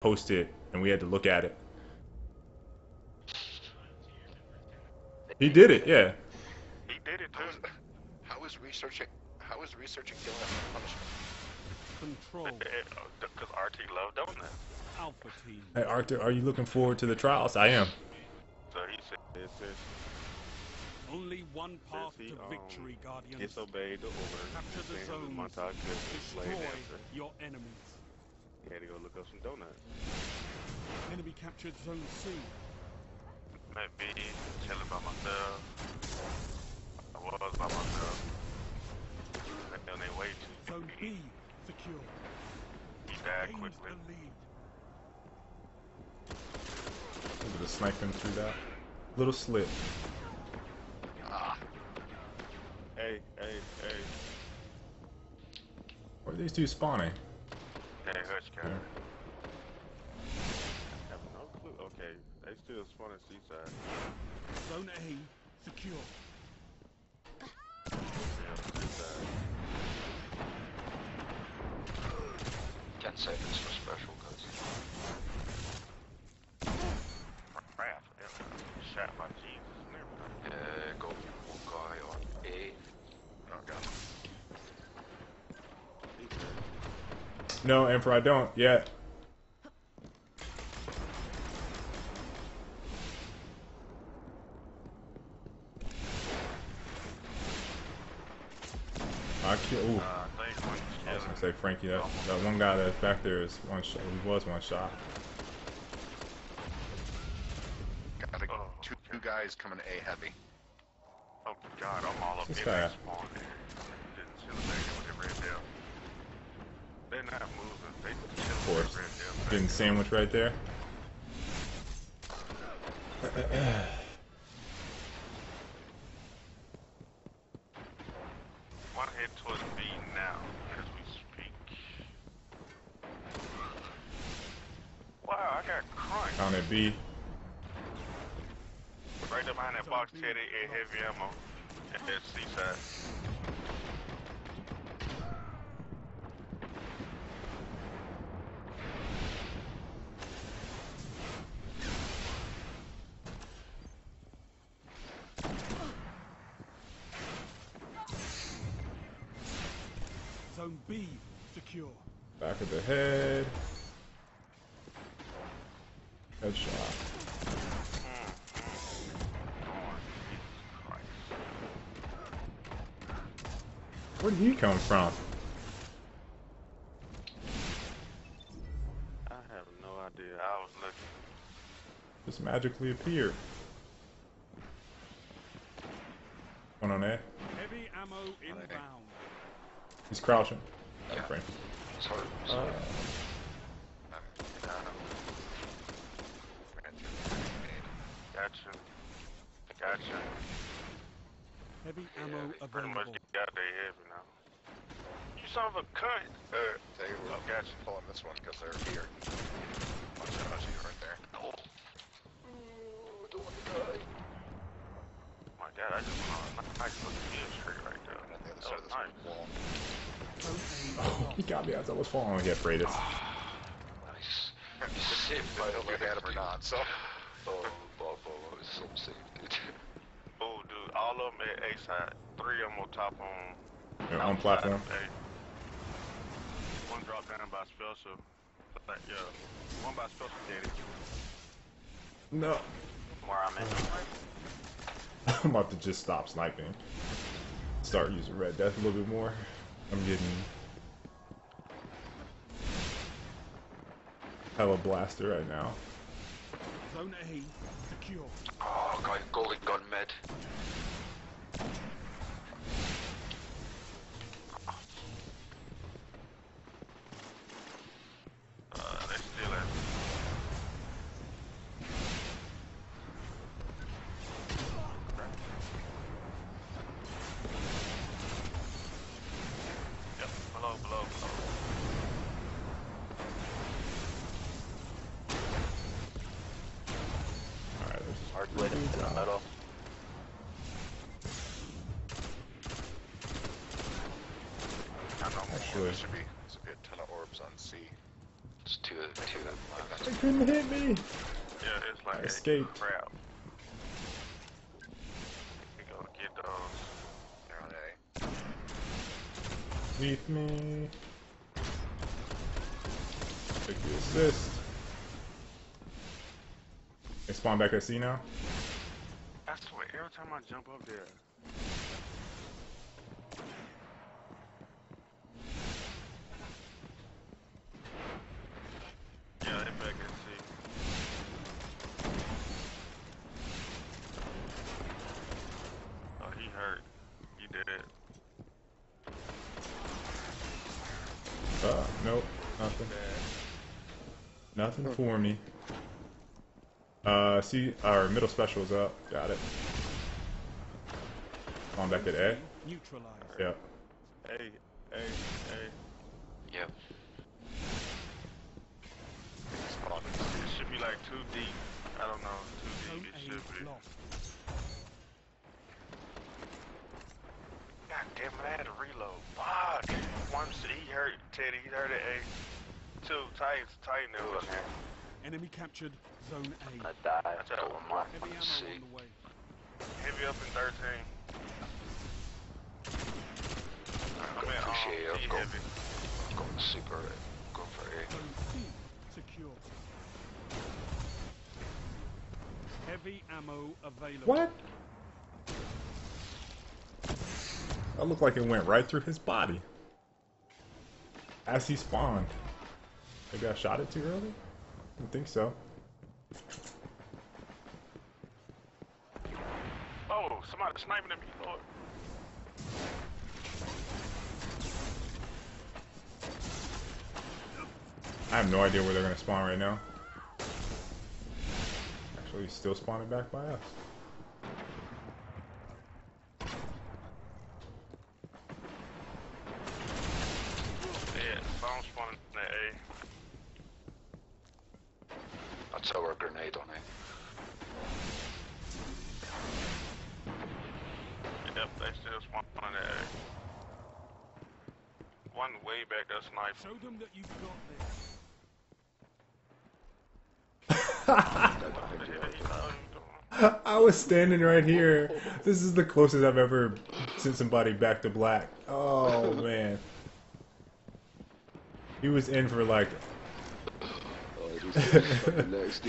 post it, and we had to look at it. He did it, yeah. He did it too. How is researching killing after punishment? Control. Because Arctic loved doing that. Alpha team. Hey Arctic, are you looking forward to the trials? I am. So he said this is only one path to victory, Guardians. Disobeyed the order. Capture the zone. Destroy your enemies. He had to go look up some donuts. Enemy captured zone C. Maybe chilling by myself. I was by myself. And on their way to zone B secure. He died quickly. I'm gonna snipe him through that little slit. Hey. Where are these two spawning? Hey, Hutch, guy. I have no clue. Okay, they still spawn at seaside. Zone A, secure. Seaside. 10 seconds for special guys. Crap, shot my jeans. Go for guy on A. No, Emperor, I don't yet. I kill. Ooh. I was gonna say Frankie. That one guy that's back there is one shot. He was one shot. Got like two guys coming A heavy. Oh God, I'm all up in there. They're not moving. They just of course. Right getting sandwiched right there. Wanna head towards B now, as we speak. Wow, I got crunched. Down at B. Right there behind that box, Teddy, and heavy ammo. At that seaside. Zone B secure. Back of the head. Headshot. Where did he come from? I have no idea. I was looking. Just magically appeared. One on A. Heavy ammo inbound. He's crouching. Yeah. Sorry. Gotcha. Heavy ammo available. Pretty much got their heavy now. You son of a cunt! They were gotcha pulling this one because they're here. Watch out, I see you right there. Oh. Don't want to die. My God, I just want a nice looking straight right there. On the other side of this wall. Oh, he got me as I was falling and get freighted. Nice. If I don't look at him or not, so. Oh, it's so safe, dude. Oh, dude, all of them at A side. 3 of them on top on. Yeah, on platform. One drop down by special. Like, yeah. One by special, Daddy. No. Where I'm at. I'm about to just stop sniping. Start using Red Death a little bit more. I'm getting hella blaster right now. Zone A, secure. Oh god, golden gun med. They still have Below. Alright, there's hard blade in the metal. I don't know. There should be a ton of orbs on C. There's two of them. It couldn't hit me! Yeah, it's like escape. Crap. We gonna get those. Leave me. Take the assist. They spawn back at sea now? I swear, every time I jump up there. Yeah, they're back at sea. Oh, he hurt. He dead. Nope. Nothing. Nothing for me. See, our middle special is up. Got it. On back at A. Neutralized. Yep. A. Yep. It should be like 2D. I don't know. 2D. It should be. God damn it! I had to reload. Fuck. One C. He hurt Teddy. He hurt at A. Two Titans. Titan was in there. Enemy captured zone A. I died. I told him I couldn't see. Heavy up in 13. I'm at heavy. Go to super A. Go for A. Zone C secure. Heavy ammo available. What? That looked like it went right through his body. As he spawned. They got shot at too early? I think so. Oh, somebody's sniping at me, Lord. I have no idea where they're gonna spawn right now. Actually, he's still spawning back by us. Yeah, someone's spawning at A. That's our grenade on it. Yep, they still spawn on it. One way back that sniper. Show them that you've got this. I was standing right here. This is the closest I've ever sent somebody back to black. Oh man. He was in for like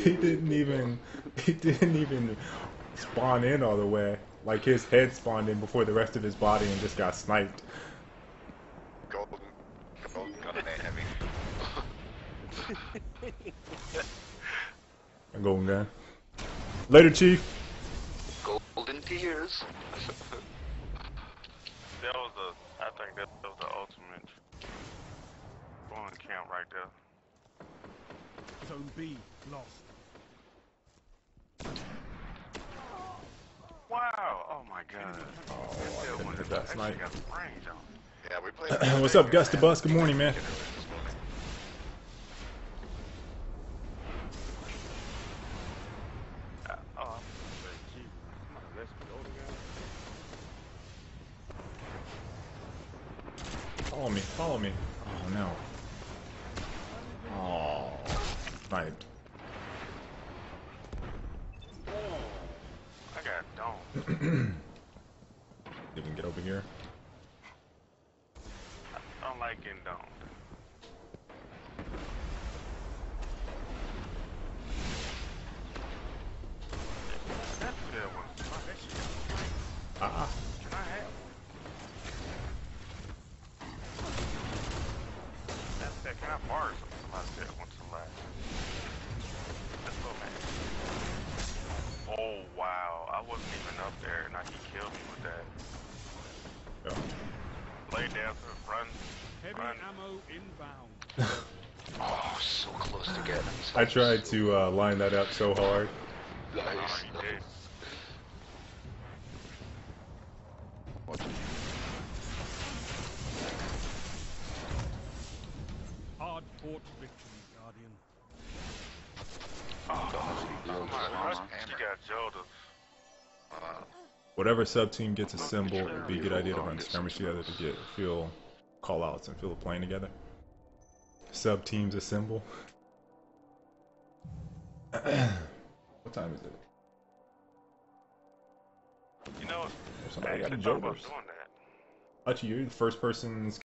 he didn't even spawn in all the way. Like his head spawned in before the rest of his body and just got sniped. Golden gun. Golden gun. Later, Chief. Golden tears. That was a. I think that was the ultimate spawn camp right there. Zone B lost. Wow! Oh my God! Oh, I did that snipe. Yeah, we played. What's up, Gustabus? Good morning, man. Follow me! Follow me! Oh no! Oh. Right. Oh, I got domed. Didn't get over here. I don't like getting domed. That's a good one. Can I have one? That's that. Can I borrow something like that one? Oh wow, I wasn't even up there and he killed me with that. Yeah. Lay down to run. Heavy ammo inbound. Oh, so close to getting. I tried to line that up so hard. Nice. Oh, you did. Watch it. Hard fought victory. Whatever sub-team gets assembled, it would be a good idea to run skirmish together to get feel call-outs and feel the plane together. Sub-teams assemble. What time is it? You know, somebody got a joke. Hutch, you're the first person's